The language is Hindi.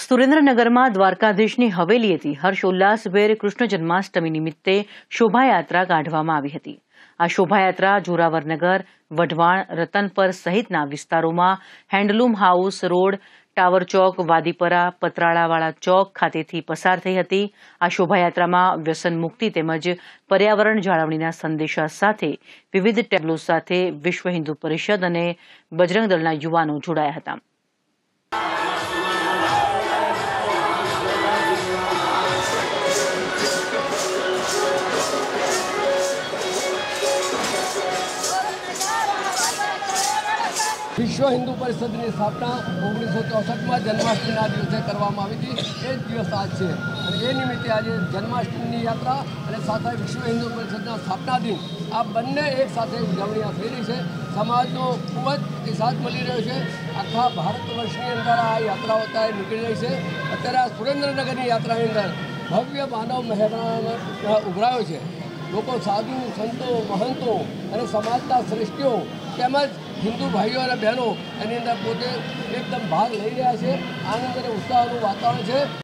सुरेन्द्रनगर में द्वारकाधीश की हवेली थी हर्षोल्लासभेर कृष्ण जन्माष्टमी निमित्ते शोभायात्रा काढवामां आवी हती। आ शोभायात्रा जोरावनगर, वढवाण, रतनपर सहित विस्तारों में हेन्डलूम हाउस रोड, टावर चौक, वादीपरा, पतरावाळा चौक खातेथी पसार थई हती। आ शोभायात्रा में व्यसन मुक्ति तेमज पर्यावरण जाळवणीना संदेशा साथे विविध टेब्लो साथे विश्व हिंदू परिषद अने बजरंग दळना युवानो जोडाया हता। विश्व हिंदू परिषद की स्थापना 1964 में जन्माष्टमी दिवसे करवामां आवी हती। ए दिवस आज है और ए निमित्ते आज जन्माष्टमी यात्रा और साथ विश्व हिंदू परिषद स्थापना दिन आ बने एक साथ उजवणी थी रही है। समाज खूबज प्रतिसाद मिली रो है। आखा भारतवर्षनी अंदर आ यात्राओं निकली रही है। अत्यारे सुरेन्द्रनगर की यात्रा अंदर भव्य मानव मेहरामण उभरायो है। लोग साधु संतों महंतों और समाजना श्रेष्ठीओ તેમજ હિન્દુ ભાઈઓ અને બહેનો એની અંદર પોતે એકદમ ભાગ લઈ રહ્યા છે। આનંદ અને ઉત્સાહનું વાતાવરણ છે।